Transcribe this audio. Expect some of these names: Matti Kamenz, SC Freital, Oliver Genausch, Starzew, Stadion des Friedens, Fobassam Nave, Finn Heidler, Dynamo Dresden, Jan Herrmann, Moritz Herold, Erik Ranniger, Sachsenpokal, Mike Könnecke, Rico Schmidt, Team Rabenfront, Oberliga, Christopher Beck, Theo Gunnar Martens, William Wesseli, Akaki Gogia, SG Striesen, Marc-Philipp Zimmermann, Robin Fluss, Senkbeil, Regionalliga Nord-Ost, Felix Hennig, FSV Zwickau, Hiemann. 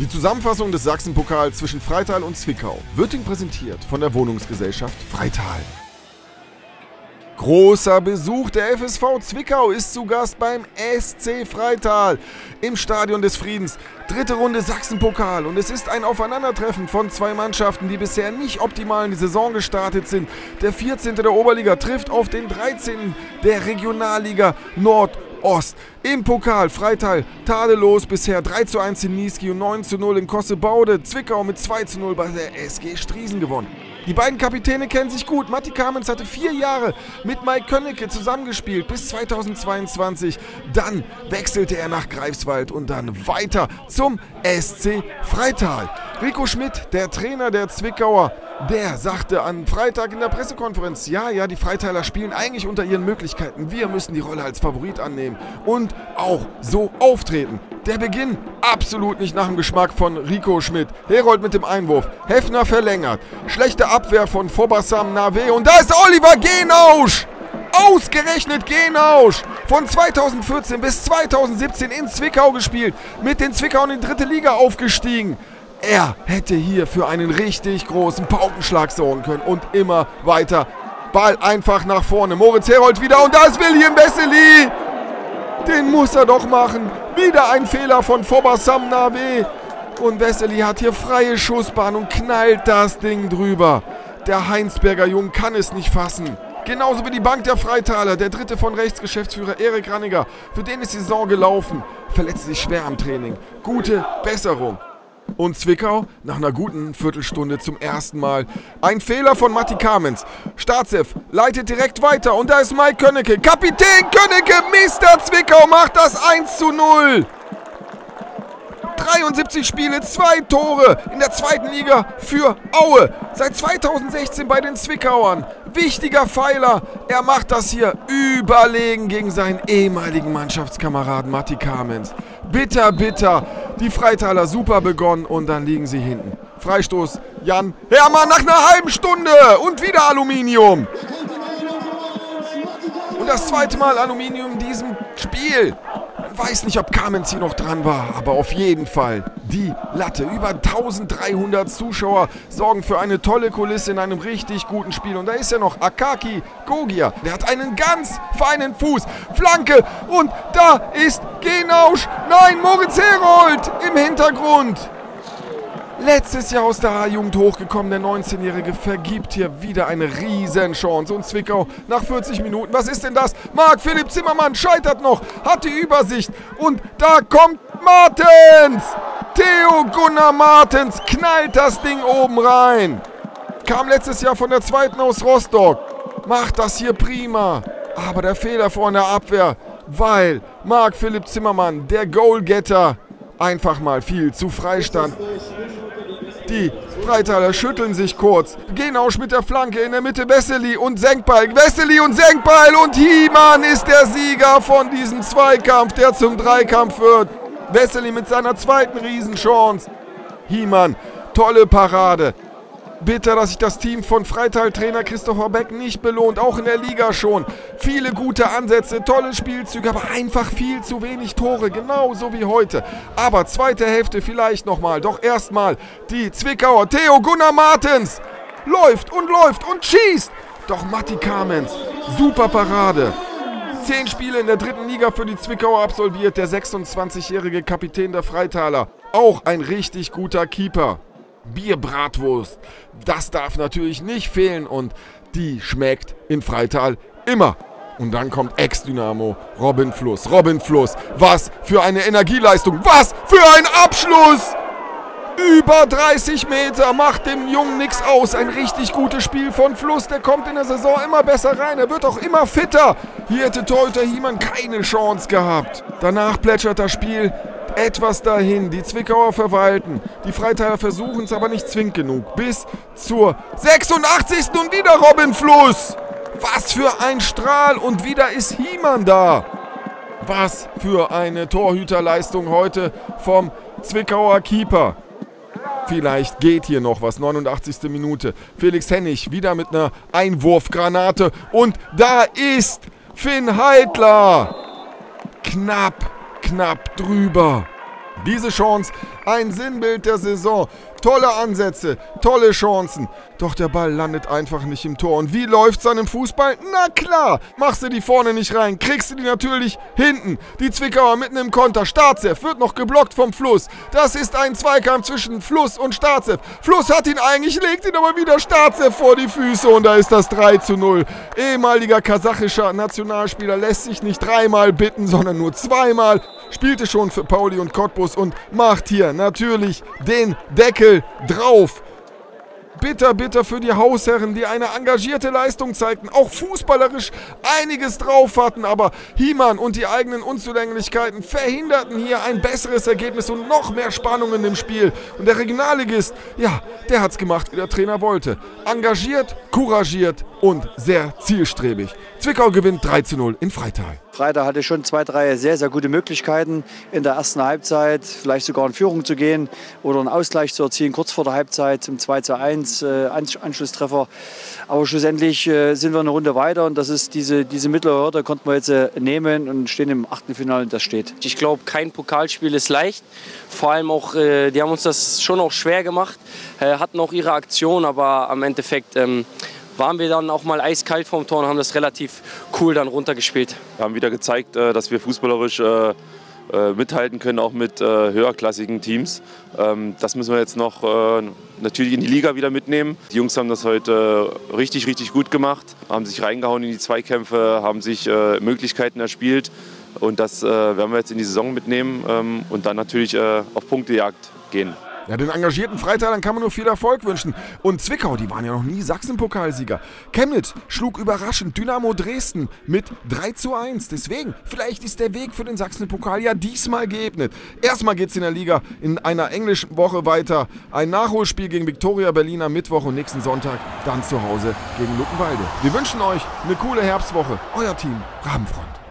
Die Zusammenfassung des Sachsenpokals zwischen Freital und Zwickau wird Ihnen präsentiert von der Wohnungsgesellschaft Freital. Großer Besuch, der FSV Zwickau ist zu Gast beim SC Freital im Stadion des Friedens. Dritte Runde Sachsenpokal und es ist ein Aufeinandertreffen von zwei Mannschaften, die bisher nicht optimal in die Saison gestartet sind. Der 14. der Oberliga trifft auf den 13. der Regionalliga Nord-Ost. Im Pokal Freital tadellos bisher 3:1 in Niesky und 9:0 in Kossebaude. Zwickau mit 2:0 bei der SG Striesen gewonnen. Die beiden Kapitäne kennen sich gut. Matti Kamenz hatte 4 Jahre mit Mike Könnecke zusammengespielt bis 2022. Dann wechselte er nach Greifswald und dann weiter zum SC Freital. Rico Schmidt, der Trainer der Zwickauer, der sagte am Freitag in der Pressekonferenz, ja, die Freitaler spielen eigentlich unter ihren Möglichkeiten. Wir müssen die Rolle als Favorit annehmen und auch so auftreten. Der Beginn absolut nicht nach dem Geschmack von Rico Schmidt. Herold mit dem Einwurf, Heffner verlängert. Schlechte Abwehr von Fobassam Nave und da ist Oliver Genausch! Ausgerechnet Genausch! Von 2014 bis 2017 in Zwickau gespielt, mit den Zwickauern in die dritte Liga aufgestiegen. Er hätte hier für einen richtig großen Paukenschlag sorgen können und immer weiter. Ball einfach nach vorne, Moritz Herold wieder und da ist William Wesseli! Den muss er doch machen. Wieder ein Fehler von Fobassam Nave. Und Wesseli hat hier freie Schussbahn und knallt das Ding drüber. Der Heinsberger Jung kann es nicht fassen. Genauso wie die Bank der Freitaler. Der dritte von rechts, Geschäftsführer Erik Ranniger. Für den ist die Saison gelaufen. Verletzt sich schwer am Training. Gute Besserung. Und Zwickau nach einer guten Viertelstunde zum ersten Mal. Ein Fehler von Matti Kamenz. Starzew leitet direkt weiter und da ist Mike Könnecke. Kapitän Könnecke, Mr. Zwickau macht das 1:0. 73 Spiele, 2 Tore in der zweiten Liga für Aue. Seit 2016 bei den Zwickauern. Wichtiger Pfeiler. Er macht das hier überlegen gegen seinen ehemaligen Mannschaftskameraden Matti Kamenz. Bitter, bitter. Die Freitaler super begonnen und dann liegen sie hinten. Freistoß Jan Herrmann nach einer halben Stunde und wieder Aluminium. Und das zweite Mal Aluminium in diesem Spiel. Man weiß nicht, ob Kamenz hier noch dran war, aber auf jeden Fall die Latte. Über 1300 Zuschauer sorgen für eine tolle Kulisse in einem richtig guten Spiel. Und da ist ja noch Akaki Gogia. Der hat einen ganz feinen Fuß. Flanke und da ist Genausch. Nein, Moritz Herold im Hintergrund. Letztes Jahr aus der A-Jugend hochgekommen, der 19-Jährige vergibt hier wieder eine Riesenchance. Und Zwickau nach 40 Minuten, was ist denn das? Marc-Philipp Zimmermann scheitert noch, hat die Übersicht und da kommt Martens! Theo Gunnar Martens knallt das Ding oben rein. Kam letztes Jahr von der zweiten aus Rostock, macht das hier prima. Aber der Fehler vor der Abwehr, weil Marc-Philipp Zimmermann, der Goalgetter, einfach mal viel zu frei stand. Die Freitaler schütteln sich kurz. Genausch mit der Flanke in der Mitte. Wesseli und Senkbeil. Wesseli und Senkbeil. Und Hiemann ist der Sieger von diesem Zweikampf, der zum Dreikampf wird. Wesseli mit seiner zweiten Riesenchance. Hiemann, tolle Parade. Bitter, dass sich das Team von Freital-Trainer Christopher Beck nicht belohnt, auch in der Liga schon. Viele gute Ansätze, tolle Spielzüge, aber einfach viel zu wenig Tore, genauso wie heute. Aber zweite Hälfte vielleicht nochmal, doch erstmal die Zwickauer. Theo Gunnar Martens läuft und schießt. Doch Matti Kamenz, super Parade. 10 Spiele in der dritten Liga für die Zwickauer absolviert, der 26-jährige Kapitän der Freitaler. Auch ein richtig guter Keeper. Bierbratwurst, das darf natürlich nicht fehlen und die schmeckt in Freital immer. Und dann kommt Ex-Dynamo Robin Fluss. Robin Fluss, was für eine Energieleistung, was für ein Abschluss! Über 30 Meter, macht dem Jungen nichts aus. Ein richtig gutes Spiel von Fluss, der kommt in der Saison immer besser rein, er wird auch immer fitter. Hier hätte Torhüter Hiemann keine Chance gehabt. Danach plätschert das Spiel etwas dahin, die Zwickauer verwalten, die Freitaler versuchen es aber nicht zwingend genug, bis zur 86. und wieder Robin Fluss. Was für ein Strahl und wieder ist Hiemann da. Was für eine Torhüterleistung heute vom Zwickauer Keeper. Vielleicht geht hier noch was, 89. Minute, Felix Hennig wieder mit einer Einwurfgranate und da ist Finn Heidler. Knapp drüber. Diese Chance Ein Sinnbild der Saison. Tolle Ansätze, tolle Chancen. Doch der Ball landet einfach nicht im Tor. Und wie läuft's an im Fußball? Na klar, machst du die vorne nicht rein, kriegst du die natürlich hinten. Die Zwickauer mitten im Konter. Starzew wird noch geblockt vom Fluss. Das ist ein Zweikampf zwischen Fluss und Starzew. Fluss hat ihn eigentlich, legt ihn aber wieder Starzew vor die Füße. Und da ist das 3:0. Ehemaliger kasachischer Nationalspieler lässt sich nicht dreimal bitten, sondern nur zweimal. Spielte schon für Pauli und Cottbus und macht hier natürlich den Deckel drauf. Bitter, bitter für die Hausherren, die eine engagierte Leistung zeigten, auch fußballerisch einiges drauf hatten, aber Hiemann und die eigenen Unzulänglichkeiten verhinderten hier ein besseres Ergebnis und noch mehr Spannungen im Spiel. Und der Regionalligist, ja, der hat's gemacht, wie der Trainer wollte. Engagiert, couragiert und sehr zielstrebig. Zwickau gewinnt 3:0 in Freital. Freital hatte schon 2, 3 sehr, sehr gute Möglichkeiten in der ersten Halbzeit, vielleicht sogar in Führung zu gehen oder einen Ausgleich zu erzielen, kurz vor der Halbzeit zum 2:1, Anschlusstreffer. Aber schlussendlich sind wir eine Runde weiter und das ist diese mittlere Hürde konnten wir jetzt nehmen und stehen im Achtelfinale und das steht. Ich glaube, kein Pokalspiel ist leicht, vor allem auch, die haben uns das schon auch schwer gemacht, hatten auch ihre Aktion, aber am Endeffekt waren wir dann auch mal eiskalt vom Tor und haben das relativ cool dann runtergespielt. Wir haben wieder gezeigt, dass wir fußballerisch mithalten können, auch mit höherklassigen Teams. Das müssen wir jetzt noch natürlich in die Liga wieder mitnehmen. Die Jungs haben das heute richtig, richtig gut gemacht, haben sich reingehauen in die Zweikämpfe, haben sich Möglichkeiten erspielt. Und das werden wir jetzt in die Saison mitnehmen und dann natürlich auf Punktejagd gehen. Ja, den engagierten Freitalern kann man nur viel Erfolg wünschen. Und Zwickau, die waren ja noch nie Sachsenpokalsieger. Chemnitz schlug überraschend Dynamo Dresden mit 3:1. Deswegen, vielleicht ist der Weg für den Sachsenpokal ja diesmal geebnet. Erstmal geht es in der Liga in einer englischen Woche weiter. Ein Nachholspiel gegen Viktoria Berlin am Mittwoch und nächsten Sonntag dann zu Hause gegen Luckenwalde. Wir wünschen euch eine coole Herbstwoche. Euer Team Rabenfront.